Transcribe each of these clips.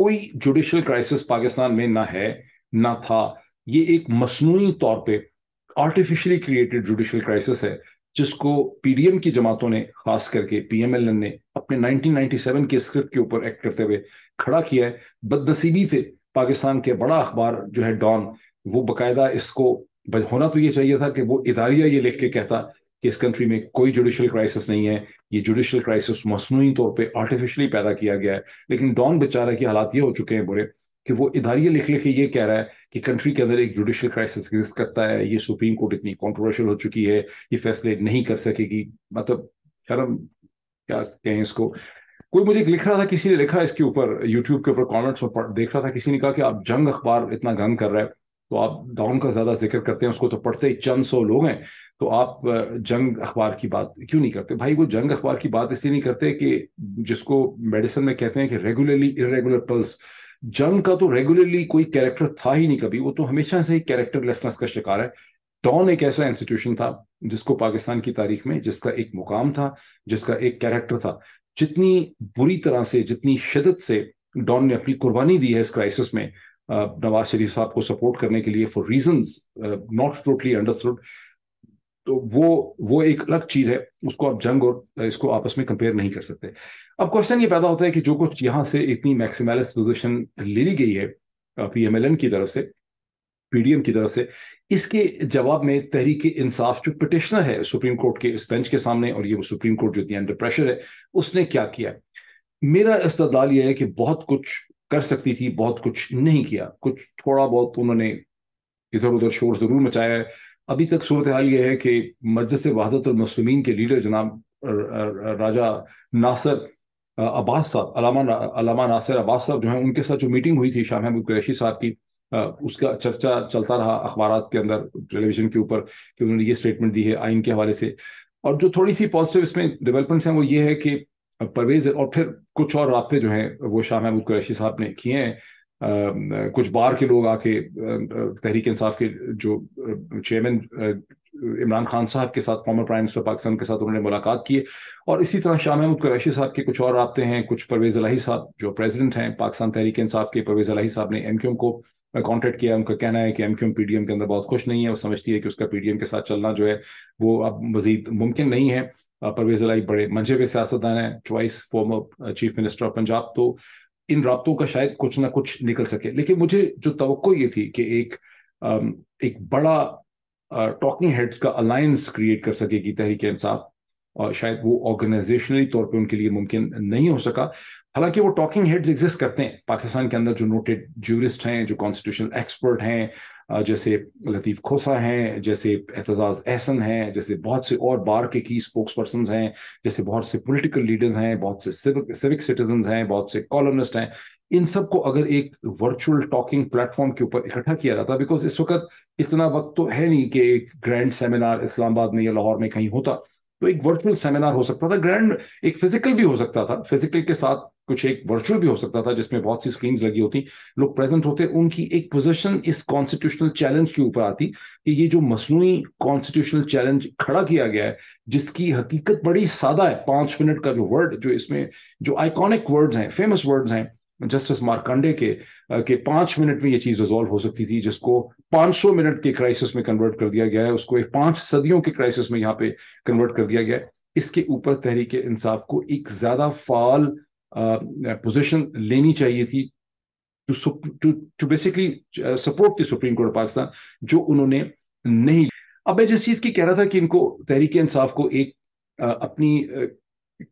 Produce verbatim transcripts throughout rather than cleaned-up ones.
कोई judicial crisis Pakistan में ना है ना था। ये एक मसनूई तौर पे आर्टिफिशियली क्रिएटेड जुडिशल क्राइसिस है जिसको पीडीएम की जमातों ने, खास करके पीएमएलएन ने अपने नाइनटीन नाइंटी सेवन के स्क्रिप्ट के ऊपर एक्ट करते हुए खड़ा किया है। बदनसीबी से पाकिस्तान के बड़ा अखबार जो है डॉन, वो बाकायदा इसको होना तो ये चाहिए था कि वो इदारिया ये लिख के कहता कि इस कंट्री में कोई जुडिशल क्राइसिस नहीं है, ये जुडिशल क्राइसिस मसनूई तौर पे आर्टिफिशियली पैदा किया गया है। लेकिन डॉन बेचारा की हालात ये हो चुके हैं बुरे कि वो इदारिया लिख लिख के ये कह रहा है कि कंट्री के अंदर एक जुडिशल क्राइसिस एग्जिस्ट करता है, ये सुप्रीम कोर्ट इतनी कॉन्ट्रोवर्शियल हो चुकी है, ये फैसले नहीं कर सकेगी। मतलब शर्म क्या कहें इसको। कोई मुझे लिख रहा था, किसी ने लिखा इसके ऊपर यूट्यूब के ऊपर कॉमेंट्स में देख रहा था, किसी ने कहा कि आप जंग अखबार इतना गंद कर रहा है तो आप डॉन का ज़्यादा जिक्र करते हैं, उसको तो पढ़ते ही चंद सौ लोग हैं, तो आप जंग अखबार की बात क्यों नहीं करते। भाई वो जंग अखबार की बात इसलिए नहीं करते कि जिसको मेडिसिन में कहते हैं कि रेगुलरली इरेगुलर पल्स। जंग का तो रेगुलरली कोई कैरेक्टर था ही नहीं कभी, वो तो हमेशा से ही कैरेक्टरलेसनेस का शिकार है। डॉन एक ऐसा इंस्टीट्यूशन था जिसको पाकिस्तान की तारीख में, जिसका एक मुकाम था, जिसका एक कैरेक्टर था। जितनी बुरी तरह से, जितनी शिद्दत से डॉन ने अपनी कुर्बानी दी है इस क्राइसिस में नवाज शरीफ साहब को सपोर्ट करने के लिए, for reasons not totally understood, तो वो वो एक अलग चीज़ है, उसको आप जंग और इसको आपस में कंपेयर नहीं कर सकते। अब क्वेश्चन ये पैदा होता है कि जो कुछ यहाँ से इतनी मैक्सिमलिस्ट पोजीशन ले ली गई है पीएमएलएन की तरफ से, पीडीएम की तरफ से, इसके जवाब में तहरीक इंसाफ जो पिटिशनर है सुप्रीम कोर्ट के इस बेंच के सामने, और ये वो सुप्रीम कोर्ट जो अंडर प्रेशर है, उसने क्या किया। मेरा इस्तदलाल ये है कि बहुत कुछ कर सकती थी, बहुत कुछ नहीं किया। कुछ थोड़ा बहुत उन्होंने इधर उधर शोर जरूर मचाया है। अभी तक सूरत हाल ये है कि मजलिस वहादत और मुस्लिमीन के लीडर जनाब राजा नासिर अब्बास साहब, अलामा अलामा नासिर अब्बास साहब जो हैं, उनके साथ जो मीटिंग हुई थी शाह महमूद कुरैशी साहब की, उसका चर्चा चलता रहा अखबारात के अंदर, टेलीविजन के ऊपर, कि उन्होंने ये स्टेटमेंट दी है आइन के हवाले से। और जो थोड़ी सी पॉजिटिव इसमें डेवलपमेंट्स हैं वो ये है कि परवेज और फिर कुछ और राब्ते जो हैं वो शाह महमूद कुरैशी साहब ने किए हैं। कुछ बार के लोग आके तहरीक इंसाफ के जो चेयरमैन इमरान खान साहब के साथ, फॉर्मर प्राइम मिनिस्टर पाकिस्तान के साथ उन्होंने मुलाकात की। और इसी तरह शाह महमूद कुरैशी साहब के कुछ और राब्ते हैं। कुछ परवेज इलाही साहब जो प्रेजिडेंट हैं पाकिस्तान तहरीक इंसाफ के, परवेज इलाही साहब ने एमक्यूएम को कॉन्टेक्ट किया। उनका कहना है कि एमक्यूएम पीडीएम के अंदर बहुत खुश नहीं है, वो समझती है कि उसका पीडीएम के साथ चलना जो है वो अब मजीद मुमकिन नहीं है। परवेज इलाही बड़े मंझे हुए सियासतदान हैं, twice former chief minister of Punjab, तो इन राब्तों का शायद कुछ ना कुछ निकल सके। लेकिन मुझे जो तवक्को ये थी कि एक एक बड़ा टॉकिंग हेड्स का अलायंस क्रिएट कर सकेगी तहरीक इंसाफ, और शायद वो ऑर्गेनाइजेशनली तौर पे उनके लिए मुमकिन नहीं हो सका। हालांकि वो टॉकिंग हेड्स एग्जिस्ट करते हैं पाकिस्तान के अंदर, जो नोटेड ज्यूरिस्ट हैं, जो कॉन्स्टिट्यूशनल एक्सपर्ट हैं, जैसे लतीफ खोसा हैं, जैसे एहतजाज अहसन हैं, जैसे बहुत से और बार के की स्पोक्स पर्सन हैं, जैसे बहुत से पोलिटिकल लीडर्स हैं, बहुत से सिविक सिविक सिटीजन हैं, बहुत से कॉलमनिस्ट हैं। इन सबको अगर एक वर्चुअल टॉकिंग प्लेटफॉर्म के ऊपर इकट्ठा किया जाता, बिकॉज इस वक्त इतना वक्त तो है नहीं कि एक ग्रैंड सेमिनार इस्लामाबाद में या लाहौर में कहीं होता, तो एक वर्चुअल सेमिनार हो सकता था, ग्रैंड एक फिजिकल भी हो सकता था, फिजिकल के साथ कुछ एक वर्चुअल भी हो सकता था जिसमें बहुत सी स्क्रीन्स लगी होती, लोग प्रेजेंट होते, उनकी एक पोजीशन इस कॉन्स्टिट्यूशनल चैलेंज के ऊपर आती कि ये जो मसनूई कॉन्स्टिट्यूशनल चैलेंज खड़ा किया गया है, जिसकी हकीकत बड़ी सादा है। पांच मिनट का जो वर्ड, जो इसमें जो आइकॉनिक वर्ड्स हैं, फेमस वर्ड्स हैं जस्टिस मार्कंडे के, के पांच मिनट में ये चीज रिजॉल्व हो सकती थी, जिसको पाँच सौ मिनट के क्राइसिस में कन्वर्ट कर दिया गया है, उसको एक पांच सदियों के क्राइसिस में यहाँ पे कन्वर्ट कर दिया गया है। इसके ऊपर तहरीक इंसाफ को एक ज्यादा फाल पोजीशन लेनी चाहिए थी to to to basically support the supreme court of Pakistan, जो उन्होंने नहीं। अब मैं जिस चीज की कह रहा था कि इनको तहरीक इंसाफ को एक आ, अपनी आ,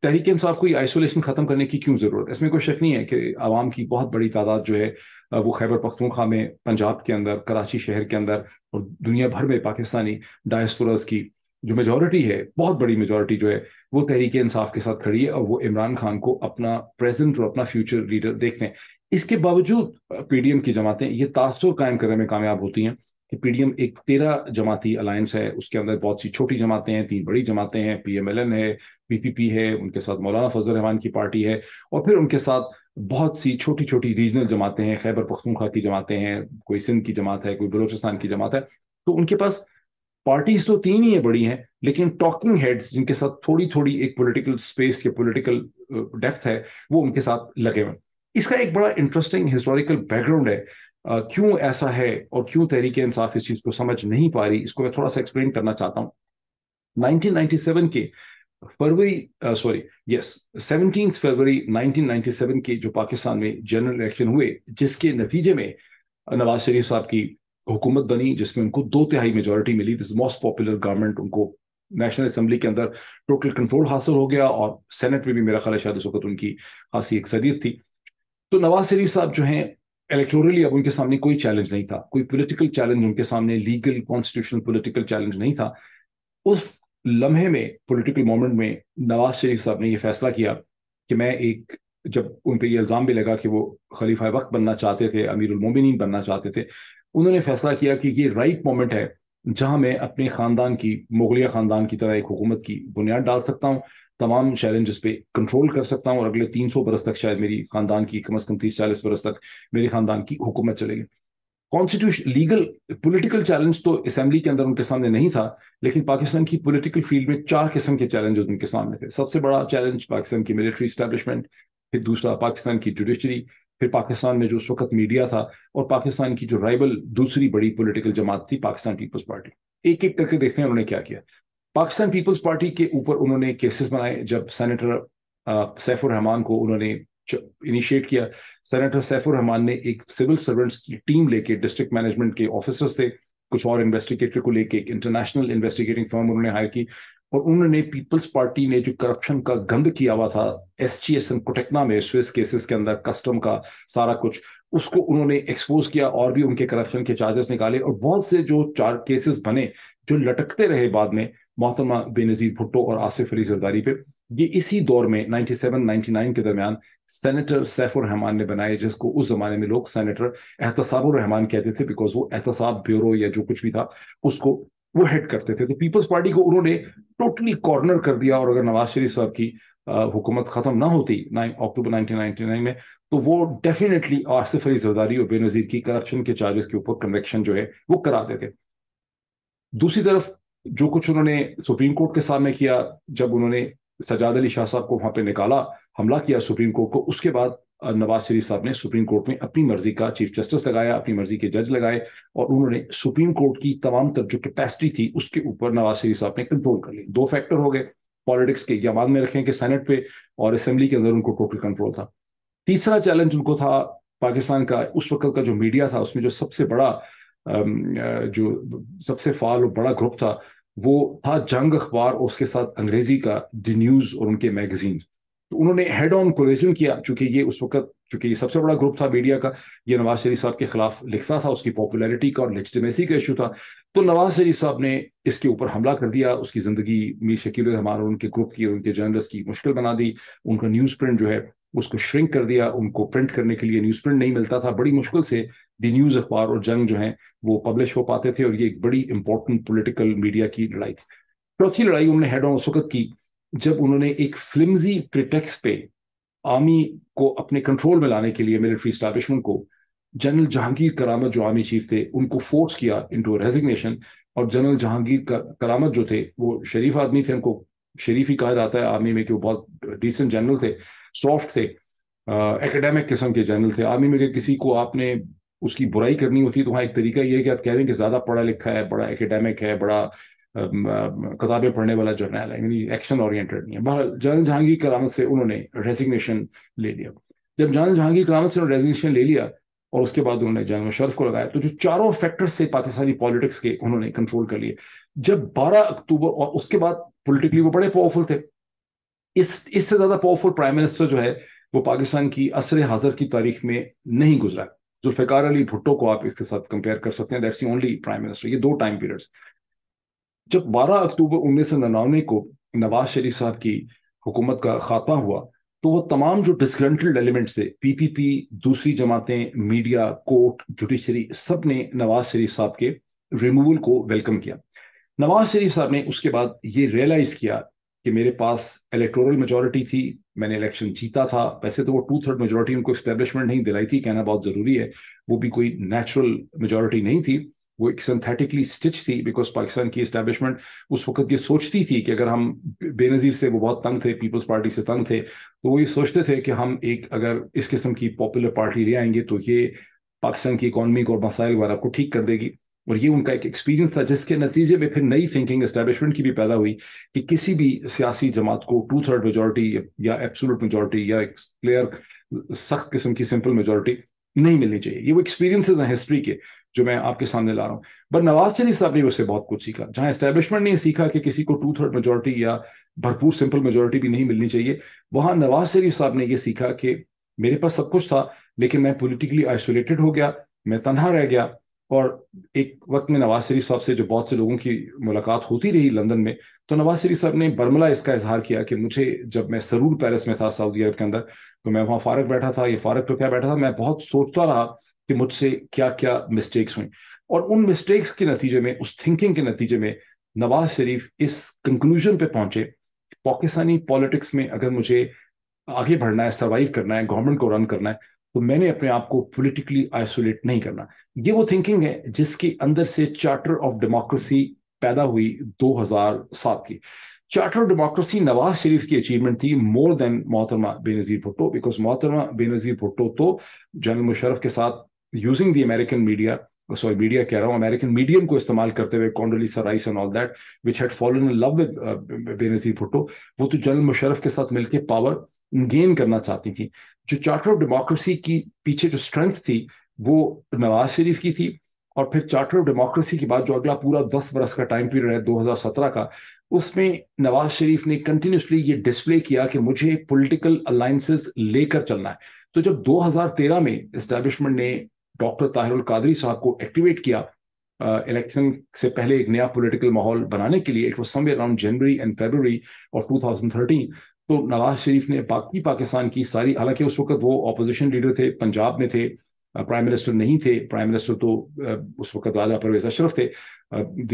तहरीक इंसाफ को ये आइसोलेशन खत्म करने की क्यों जरूरत। इसमें कोई शक नहीं है कि आवाम की बहुत बड़ी तादाद जो है वो खैबर पख्तूनख्वा में, पंजाब के अंदर, कराची शहर के अंदर और दुनिया भर में पाकिस्तानी डायस्पोरास की जो मेजॉरिटी है, बहुत बड़ी मेजॉरिटी जो है वो तहरीक इंसाफ के साथ खड़ी है, और वो इमरान खान को अपना प्रेजेंट और अपना फ्यूचर लीडर देखते हैं। इसके बावजूद पीडीएम की जमातें ये तासुर कायम करने में कामयाब होती हैं कि पीडीएम एक तेरह जमाती अलायंस है, उसके अंदर बहुत सी छोटी जमातें हैं, तीन बड़ी जमातें हैं, पीएमएलएन है, पीपीपी है, उनके साथ मौलाना फजल रहमान की पार्टी है, और फिर उनके साथ बहुत सी छोटी छोटी रीजनल जमातें हैं, खैबर पख्तूनख्वा की जमातें हैं, कोई सिंध की जमात है, कोई बलूचिस्तान की जमात है। तो उनके पास पार्टीज तो तीन ही है बड़ी हैं, लेकिन टॉकिंग हेड्स जिनके साथ थोड़ी थोड़ी एक पोलिटिकल स्पेस या पोलिटिकल डेप्थ है वो उनके साथ लगे हुए। इसका एक बड़ा इंटरेस्टिंग हिस्टोरिकल बैकग्राउंड है, Uh, क्यों ऐसा है और क्यों तहरीक इंसाफ इस चीज को समझ नहीं पा रही, इसको मैं थोड़ा सा एक्सप्लेन करना चाहता हूँ। नाइनटीन नाइंटी सेवन के फरवरी सॉरी यस सेवनटीन्थ फरवरी नाइनटीन नाइंटी सेवन के जो पाकिस्तान में जनरल इलेक्शन हुए, जिसके नतीजे में नवाज शरीफ साहब की हुकूमत बनी, जिसमें उनको दो तिहाई मेजोरिटी मिली। दिस मोस्ट पॉपुलर गवर्नमेंट, उनको नेशनल असम्बली के अंदर टोटल कंट्रोल हासिल हो गया और सेनेट में भी मेरा ख्याल है शायद उस वक्त उनकी खासी अक्सरियत थी। तो नवाज शरीफ साहब जो हैं इलेक्टोरली अब उनके सामने कोई चैलेंज नहीं था, कोई पॉलिटिकल चैलेंज उनके सामने, लीगल कॉन्स्टिट्यूशनल पॉलिटिकल चैलेंज नहीं था। उस लम्हे में, पॉलिटिकल मोमेंट में नवाज शरीफ साहब ने ये फैसला किया कि मैं एक, जब उन पर यह इल्ज़ाम भी लगा कि वो खलीफा वक्त बनना चाहते थे, अमीरुल मोमिनीन बनना चाहते थे, उन्होंने फैसला किया कि ये राइट मोमेंट है जहाँ मैं अपने ख़ानदान की, मुगलिया ख़ानदान की तरह एक हुकूमत की बुनियाद डाल सकता हूँ, तमाम चैलेंजेस पे कंट्रोल कर सकता हूँ और अगले तीन सौ बरस तक शायद मेरी खानदान की, कम अज कम तीस चालीस बरस तक मेरी खानदान की हुकूमत चलेगी। कॉन्स्टिट्यूशन, लीगल, पॉलिटिकल चैलेंज तो असेंबली के अंदर उनके सामने नहीं था, लेकिन पाकिस्तान की पॉलिटिकल फील्ड में चार किस्म के चैलेंजेस उनके सामने थे। सबसे बड़ा चैलेंज पाकिस्तान की मिलिट्री इस्टेब्लिशमेंट, फिर दूसरा पाकिस्तान की जुडिशरी, फिर पाकिस्तान में जो उस वक्त मीडिया था और पाकिस्तान की जो राइवल दूसरी बड़ी पोलिटिकल जमात थी, पाकिस्तान पीपल्स पार्टी। एक एक करके देखते हैं उन्होंने क्या किया। पाकिस्तान पीपल्स पार्टी के ऊपर उन्होंने केसेस बनाए। जब सेनेटर सैफुर रहमान को उन्होंने इनिशिएट किया, सेनेटर सैफुर रहमान ने एक सिविल सर्वेंट्स की टीम लेके, डिस्ट्रिक्ट मैनेजमेंट के ऑफिसर्स थे, कुछ और इन्वेस्टिगेटर को लेके, एक इंटरनेशनल इन्वेस्टिगेटिंग फर्म उन्होंने हायर की और उन्होंने पीपल्स पार्टी ने जो करप्शन का गंद किया हुआ था S G S and Cotecna में, स्विस केसेस के अंदर, कस्टम का सारा कुछ, उसको उन्होंने एक्सपोज किया और भी उनके करप्शन के चार्जेस निकाले और बहुत से जो चार केसेस बने जो लटकते रहे बाद में मोहतरमा बेनज़ीर भुट्टो और आसिफ अली जरदारी पे। ये इसी दौर में नाइंटी सेवन नाइंटी नाइन के दरमियान सेनेटर सैफुर रहमान ने बनाए, जिसको उस जमाने में लोग सेनेटर एहतसाबुर रहमान कहते थे, बिकॉज वो एहतसाब ब्यूरो या जो कुछ भी था उसको वो हेड करते थे। तो पीपल्स पार्टी को उन्होंने टोटली कॉर्नर कर दिया और अगर नवाज शरीफ साहब की हुकूमत खत्म ना होती अक्टूबर नाइनटीन नाइंटी नाइन में, तो वो डेफिनेटली आसिफ अली जरदारी और बेनज़ीर की करप्शन के चार्जेस के ऊपर कन्वेक्शन जो है वो करा देते। दूसरी तरफ जो कुछ उन्होंने सुप्रीम कोर्ट के सामने किया, जब उन्होंने सजाद अली शाह साहब को वहां पे निकाला, हमला किया सुप्रीम कोर्ट को, उसके बाद नवाज शरीफ साहब ने सुप्रीम कोर्ट में अपनी मर्जी का चीफ जस्टिस लगाया, अपनी मर्जी के जज लगाए और उन्होंने सुप्रीम कोर्ट की तमाम तरफ जो कैपेसिटी थी उसके ऊपर नवाज शरीफ साहब ने कंट्रोल कर ली। दो फैक्टर हो गए पॉलिटिक्स के, या मान में रखें कि सेनेट पे और असेंबली के अंदर उनको टोटल कंट्रोल था। तीसरा चैलेंज उनको था पाकिस्तान का, उस वक्त का जो मीडिया था उसमें जो सबसे बड़ा जो सबसे फाल और बड़ा ग्रुप था वो था जंग अखबार और उसके साथ अंग्रेजी का द न्यूज़ और उनके मैगजीन्स। तो उन्होंने हेड ऑन कोलिजन किया, चूंकि ये उस वक्त, चूंकि ये सबसे बड़ा ग्रुप था मीडिया का, ये नवाज शरीफ साहब के खिलाफ लिखता था, उसकी पॉपुलैरिटी का और लेजिटिमेसी का इशू था। तो नवाज शरीफ साहब ने इसके ऊपर हमला कर दिया, उसकी ज़िंदगी मीर शकील और उनके ग्रुप की और उनके जर्नलिस्ट की मुश्किल बना दी। उनका न्यूज़ प्रिंट जो है उसको श्रिंक कर दिया, उनको प्रिंट करने के लिए न्यूज़ प्रिंट नहीं मिलता था, बड़ी मुश्किल से द न्यूज़ अखबार और जंग जो हैं वो पब्लिश हो पाते थे और ये एक बड़ी इंपॉर्टेंट पॉलिटिकल मीडिया की लड़ाई थी। चौथी लड़ाई उन्होंने हेड ऑन उस वक्त की जब उन्होंने एक फ्लिमजी प्रिटेक्स पे आर्मी को अपने कंट्रोल में लाने के लिए, मिलिट्री स्टैब्लिशमेंट को, जनरल जहांगीर करामत जो आर्मी चीफ थे उनको फोर्स किया इनटू रेजिग्नेशन। और जनरल जहांगीर करामत जो थे वो शरीफ आदमी थे, उनको शरीफ ही कहा जाता है आर्मी में, कि वो बहुत डिसेंट जनरल थे, सॉफ्ट थे, एकेडमिक किस्म के जनरल थे। आर्मी में किसी को आपने उसकी बुराई करनी होती तो वहाँ एक तरीका ये है कि आप कह रहे हैं कि ज़्यादा पढ़ा लिखा है, बड़ा एकेडमिक है, बड़ा किताबें पढ़ने वाला जर्नल है, यानी एक्शन ओरिएंटेड नहीं है। बहरहाल जनरल जहांगीर करामत से उन्होंने रेजिग्नेशन ले लिया। जब जनरल जहांगीर करामत से उन्होंने रेजिग्नेशन ले लिया और उसके बाद उन्होंने जंग मुशर्रफ को लगाया, तो जो चारों फैक्टर्स से पाकिस्तानी पॉलिटिक्स के उन्होंने कंट्रोल कर लिए। जब बारह अक्टूबर, और उसके बाद पॉलिटिकली वो बड़े पावरफुल थे, इस इससे ज़्यादा पावरफुल प्राइम मिनिस्टर जो है वो पाकिस्तान की असर हाज़र की तारीख में नहीं गुजरा। जुल्फ़िकार अली भुट्टो को आप इसके साथ कंपेयर कर सकते हैं, that's the only prime minister. ये दो टाइम पीरियड्स। जब बारह अक्टूबर उन्नीस सौ निन्यानवे को नवाज शरीफ साहब की हुकूमत का खात्मा हुआ, तो वो तमाम जो डिसग्रंटल्ड एलिमेंट्स थे, पीपीपी, दूसरी जमातें, मीडिया, कोर्ट, जुडिशरी, सब ने नवाज शरीफ साहब के रिमूवल को वेलकम किया। नवाज शरीफ साहब ने उसके बाद ये रियलाइज़ किया कि मेरे पास इलेक्टोरल मेजोरिटी थी, मैंने इलेक्शन जीता था, वैसे तो वो टू थर्ड मेजोरिटी उनको इस्टेब्लिशमेंट नहीं दिलाई थी, कहना बहुत ज़रूरी है, वो भी कोई नेचुरल मेजोरिटी नहीं थी, वो एक सिंथेटिकली स्टिच थी, बिकॉज पाकिस्तान की इस्टेब्लिशमेंट उस वक्त ये सोचती थी कि अगर हम बेनज़ीर से, वो बहुत तंग थे, पीपल्स पार्टी से तंग थे, तो वो ये सोचते थे कि हम एक अगर इस किस्म की पॉपुलर पार्टी ले आएंगे तो ये पाकिस्तान की इकॉनमी को और मसाइल वगैरह को ठीक कर देगी। और ये उनका एक एक्सपीरियंस था जिसके नतीजे में फिर नई थिंकिंग इस्टेब्लिशमेंट की भी पैदा हुई कि किसी भी सियासी जमात को टू थर्ड मेजॉरिटी या एब्सोल्यूट मेजॉरिटी या एक क्लियर सख्त किस्म की सिंपल मेजॉरिटी नहीं मिलनी चाहिए। ये वो एक्सपीरियंसेस हैं हिस्ट्री के जो मैं आपके सामने ला रहा हूँ। बट नवाज शरीफ साहब ने उससे बहुत कुछ सीखा। जहाँ एस्टेब्लिशमेंट ने सीखा कि किसी को टू थर्ड मेजॉरिटी या भरपूर सिंपल मेजॉरिटी भी नहीं मिलनी चाहिए, वहाँ नवाज शरीफ साहब ने ये सीखा कि मेरे पास सब कुछ था लेकिन मैं पॉलिटिकली आइसोलेटेड हो गया, मैं तन्हा रह गया। और एक वक्त में नवाज शरीफ साहब से जो बहुत से लोगों की मुलाकात होती रही लंदन में, तो नवाज शरीफ साहब ने बरमला इसका इजहार किया कि मुझे, जब मैं सरूर पैलेस में था सऊदी अरब के अंदर, तो मैं वहाँ फारग बैठा था, ये फारग तो क्या बैठा था, मैं बहुत सोचता रहा कि मुझसे क्या क्या मिस्टेक्स हुई। और उन मिस्टेक्स के नतीजे में, उस थिंकिंग के नतीजे में नवाज शरीफ इस कंक्लूजन पे पहुंचे, पाकिस्तानी पॉलिटिक्स में अगर मुझे आगे बढ़ना है, सर्वाइव करना है, गवर्नमेंट को रन करना है, तो मैंने अपने आप को पॉलिटिकली आइसोलेट नहीं करना। ये वो थिंकिंग है जिसके अंदर से चार्टर ऑफ डेमोक्रेसी पैदा हुई दो हज़ार सात की। Charter of democracy Nawaz Sharif की अचीवमेंट थी मोर देन मोहतरमा बेनज़ीर भुट्टो, बिकॉज मोहतरमा बेनज़ीर भुट्टो तो जनरल मुशर्रफ के साथ using the American media, sorry media कह रहा हूँ, अमेरिकन मीडियम को इस्तेमाल करते हुए, Condoleezza Rice and all that which had fallen in love with Benazir Bhutto, वो तो जनरल मुशर्रफ के साथ मिलकर पावर गेन करना चाहती थी। जो चार्टर ऑफ डेमोक्रेसी की पीछे जो स्ट्रेंथ थी वो नवाज शरीफ की थी। और फिर चार्टर ऑफ डेमोक्रेसी के बाद जो अगला पूरा दस बरस का टाइम पीरियड है दो हज़ार सत्रह का, उसमें नवाज शरीफ ने कंटिन्यूसली ये डिस्प्ले किया कि मुझे पॉलिटिकल अलायंसेस लेकर चलना है। तो जब दो हज़ार तेरह में एस्टेब्लिशमेंट ने डॉक्टर ताहिर उल कादरी साहब को एक्टिवेट किया इलेक्शन uh, से पहले एक नया पॉलिटिकल माहौल बनाने के लिए, it was somewhere around January and February of two thousand thirteen, तो नवाज शरीफ ने बाकी पाकिस्तान की सारी, हालांकि उस वक्त वो ऑपोजिशन लीडर थे, पंजाब में थे, प्राइम मिनिस्टर नहीं थे, प्राइम मिनिस्टर तो उस वक्त राजा परवेज अशरफ थे,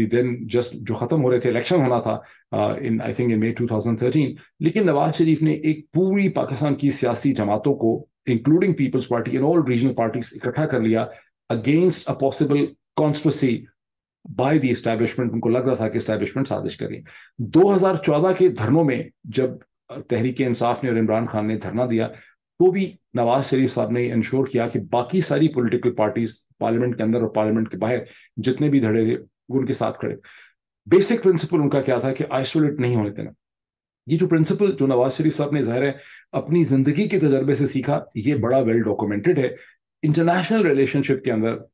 देन जस्ट जो ख़त्म हो रहे थे, इलेक्शन होना था in I think in May two thousand thirteen, लेकिन नवाज शरीफ ने एक पूरी पाकिस्तान की सियासी जमातों को including peoples party and all regional parties इकट्ठा कर लिया against a possible conspiracy by the establishment. उनको लग रहा था कि एस्टैब्लिशमेंट साजिश करें। दो हज़ार चौदह के धरनों में जब तहरीक इंसाफ ने और इमरान खान ने धरना दिया, तो भी नवाज शरीफ साहब ने इंश्योर किया कि बाकी सारी पॉलिटिकल पार्टीज पार्लियामेंट के अंदर और पार्लियामेंट के बाहर जितने भी धड़े थे वो उनके साथ खड़े। बेसिक प्रिंसिपल उनका क्या था कि आइसोलेट नहीं होने देना। ये जो प्रिंसिपल जो नवाज शरीफ साहब ने, जाहिर है, अपनी जिंदगी के तजर्बे से सीखा, ये बड़ा वेल डॉक्यूमेंटेड है। इंटरनेशनल रिलेशनशिप के अंदर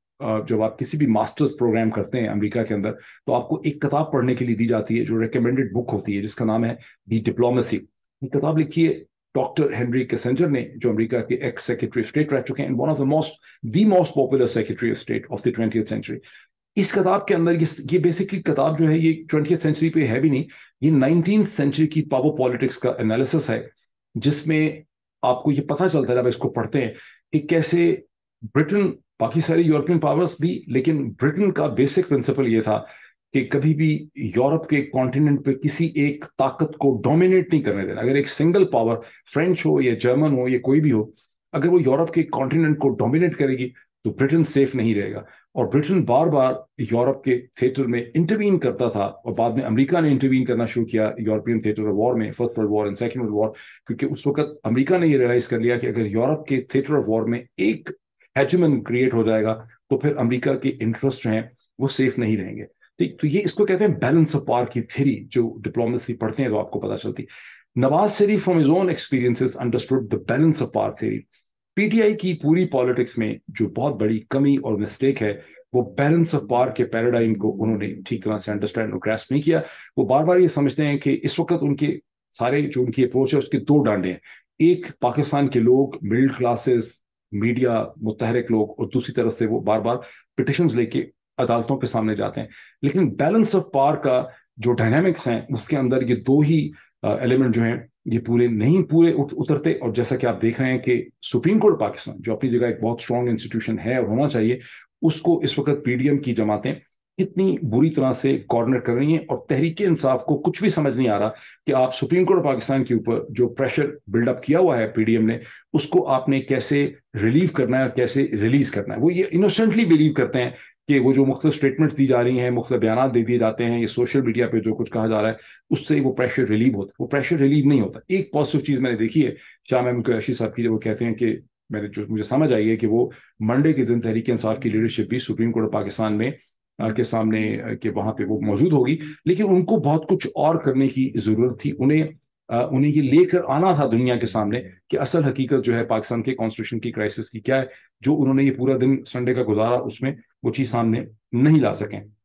जब आप किसी भी मास्टर्स प्रोग्राम करते हैं अमेरिका के अंदर, तो आपको एक किताब पढ़ने के लिए दी जाती है जो रिकमेंडेड बुक होती है, जिसका नाम है दी डिप्लोमेसी। ये किताब लिखी है डॉक्टर हेनरी किसिंजर ने, जो अमेरिका के एक्स सेक्रेटरी ऑफ स्टेट रह चुके हैं, one of the most the most popular secretary of state of the twentieth century. इस किताब के अंदर ये, ये बेसिकली किताब जो है ये ट्वेंटिएथ सेंचुरी पे है भी नहीं, ये नाइनटीन सेंचुरी की पावर पॉलिटिक्स का एनालिसिस है, जिसमें आपको ये पता चलता है जब इसको पढ़ते हैं कि कैसे ब्रिटेन, बाकी सारी यूरोपियन पावर्स भी, लेकिन ब्रिटेन का बेसिक प्रिंसिपल ये था कि कभी भी यूरोप के कॉन्टिनेंट पे किसी एक ताकत को डोमिनेट नहीं करने देना। अगर एक सिंगल पावर, फ्रेंच हो या जर्मन हो या कोई भी हो, अगर वो यूरोप के कॉन्टिनेंट को डोमिनेट करेगी तो ब्रिटेन सेफ नहीं रहेगा। और ब्रिटेन बार बार यूरोप के थिएटर में इंटरवीन करता था, और बाद में अमेरिका ने इंटरवीन करना शुरू किया यूरोपियन थिएटर ऑफ वॉर में, first world war and second world war, क्योंकि उस वक्त अमेरिका ने यह रियलाइज कर लिया कि अगर यूरोप के थिएटर ऑफ वॉर में एक हेजमन क्रिएट हो जाएगा तो फिर अमेरिका के इंटरेस्ट जो हैं वो सेफ नहीं रहेंगे। तो ये, इसको कहते हैं बैलेंस ऑफ पावर की थ्योरी, जो डिप्लोमेसी पढ़ते हैं तो आपको पता चलती। Nawaz Sharif from his own experiences understood the balance of power theory. PTI की पूरी पॉलिटिक्स में जो बहुत बड़ी कमी और मिस्टेक है, वो बैलेंस ऑफ पावर के पैराडाइम को उन्होंने ठीक तरह से अंडरस्टैंड और ग्रास्प नहीं किया। वो बार बार ये समझते हैं कि इस वक्त उनके सारे जो उनकी अप्रोच है उसके दो डांडे हैं, एक पाकिस्तान के लोग, मिडिल क्लासेस, मीडिया, मुतहरिक लोग, और दूसरी तरफ से वो बार बार पिटिशन लेके अदालतों के सामने जाते हैं। लेकिन बैलेंस ऑफ पावर का जो डायनामिक्स हैं उसके अंदर ये दो ही एलिमेंट जो हैं ये पूरे नहीं पूरे उतरते। और जैसा कि आप देख रहे हैं कि सुप्रीम कोर्ट पाकिस्तान, जो अपनी जगह एक बहुत स्ट्रांग इंस्टीट्यूशन है और होना चाहिए, उसको इस वक्त पीडीएम की जमातें इतनी बुरी तरह से कॉर्नर कर रही हैं, और तहरीक इंसाफ को कुछ भी समझ नहीं आ रहा कि आप सुप्रीम कोर्ट पाकिस्तान के ऊपर जो प्रेशर बिल्डअप किया हुआ है पीडीएम ने, उसको आपने कैसे रिलीव करना है और कैसे रिलीज करना है। वो ये इनोसेंटली बिलीव करते हैं कि वो जो मुख्तलिफ स्टेटमेंट्स दी जा रही हैं, मुख्तलिफ बयान दे दिए जाते हैं, ये सोशल मीडिया पे जो कुछ कहा जा रहा है, उससे वो प्रेशर रिलीव होता है। वो प्रेशर रिलीव नहीं होता। एक पॉजिटिव चीज़ मैंने देखी है शाह महमूद कुरैशी साहब की, जब वो कहते हैं कि मैंने जो मुझे समझ आई है कि वो मंडे के दिन तहरीक इंसाफ की लीडरशिप भी सुप्रीम कोर्ट ऑफ पाकिस्तान में के सामने के वहाँ पे वो मौजूद होगी, लेकिन उनको बहुत कुछ और करने की ज़रूरत थी। उन्हें उन्हें ये लेकर आना था दुनिया के सामने कि असल हकीकत जो है पाकिस्तान के कॉन्स्टिट्यूशन की क्राइसिस की क्या है, जो उन्होंने ये पूरा दिन संडे का गुजारा उसमें वो चीज़ सामने नहीं ला सकें।